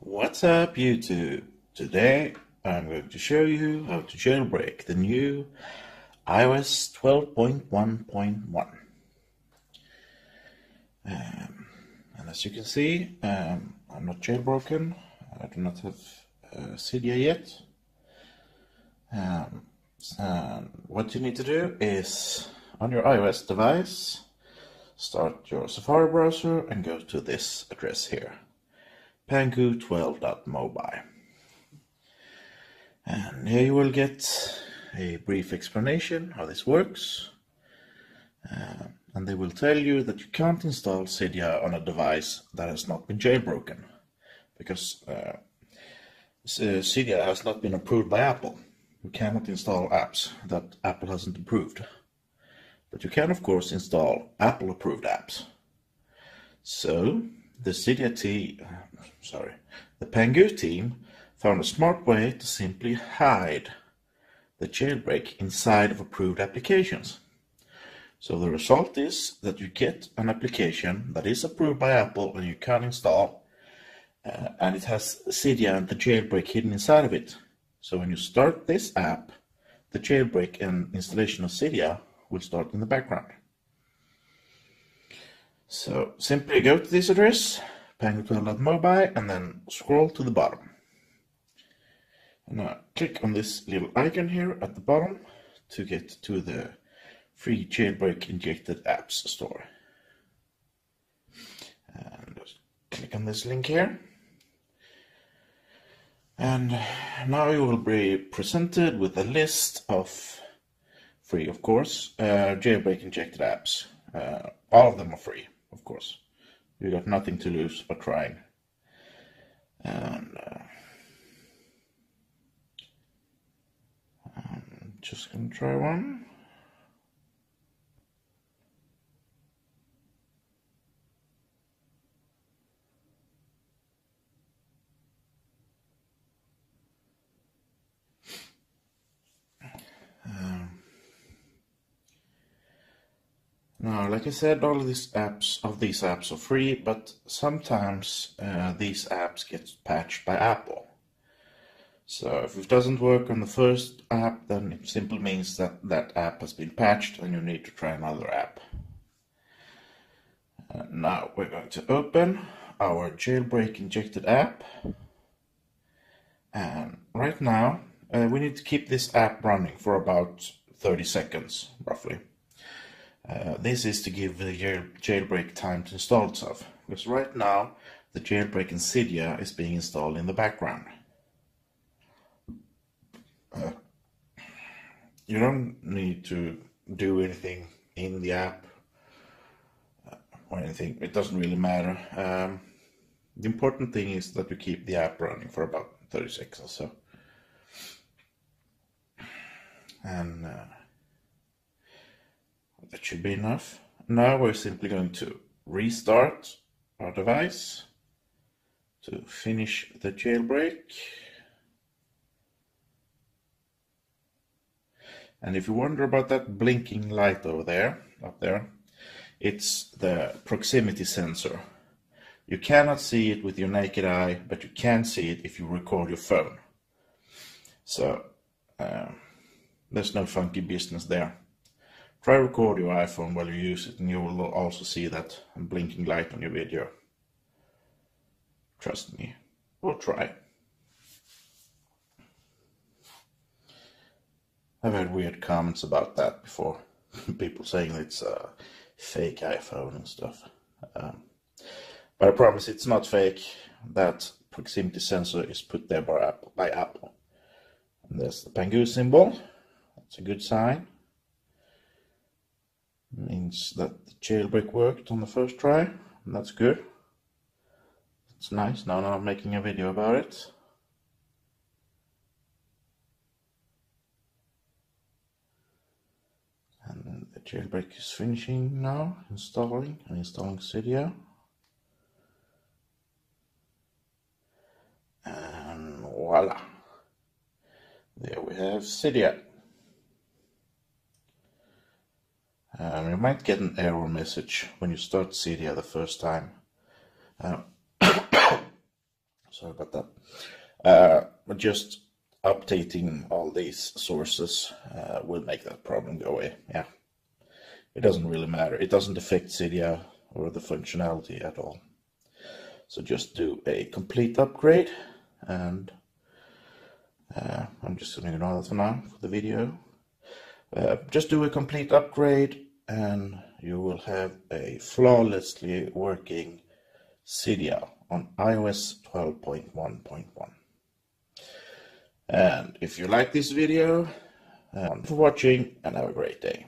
What's up YouTube? Today I'm going to show you how to jailbreak the new iOS 12.1.1. And as you can see, I'm not jailbroken. I do not have Cydia yet. What you need to do is, on your iOS device, start your Safari browser and go to this address here, pangu12.mobile, and here you will get a brief explanation how this works, and they will tell you that you can't install Cydia on a device that has not been jailbroken, because Cydia has not been approved by Apple. You cannot install apps that Apple hasn't approved, but you can of course install Apple approved apps. So the Pangu team found a smart way to simply hide the jailbreak inside of approved applications. So the result is that you get an application that is approved by Apple and you can install, and it has Cydia and the jailbreak hidden inside of it. So when you start this app, the jailbreak and installation of Cydia will start in the background. So simply go to this address, pangu12.mobile, and then scroll to the bottom. And now click on this little icon here at the bottom to get to the free jailbreak injected apps store. And just click on this link here. And now you will be presented with a list of free, of course, jailbreak injected apps. All of them are free, of course. You got nothing to lose by trying. And I'm just gonna try one. Now, like I said, all of these apps are free, but sometimes these apps get patched by Apple. So if it doesn't work on the first app, then it simply means that that app has been patched and you need to try another app. And now we're going to open our jailbreak injected app. And right now, we need to keep this app running for about 30 seconds, roughly. This is to give the jailbreak time to install itself, because right now the jailbreak in Cydia is being installed in the background. You don't need to do anything in the app or anything, it doesn't really matter. The important thing is that you keep the app running for about 30 seconds or so. And that should be enough. Now we're simply going to restart our device to finish the jailbreak. And if you wonder about that blinking light over there, up there, it's the proximity sensor. You cannot see it with your naked eye, but you can see it if you record your phone. So there's no funky business there. Try record your iPhone while you use it and you will also see that blinking light on your video. Trust me, or try. I've had weird comments about that before. People saying it's a fake iPhone and stuff. But I promise it's not fake. That proximity sensor is put there by Apple. And there's the Pangu symbol. That's a good sign. Means that the jailbreak worked on the first try, and that's good. It's nice. Now I'm making a video about it. And the jailbreak is finishing now, installing Cydia. And voila! There we have Cydia. You might get an error message when you start Cydia the first time. sorry about that. Just updating all these sources will make that problem go away. Yeah, it doesn't really matter. It doesn't affect Cydia or the functionality at all. So just do a complete upgrade, and I'm just going to ignore that for now for the video. Just do a complete upgrade, and you will have a flawlessly working Cydia on iOS 12.1.1. And if you like this video, thanks for watching, and have a great day.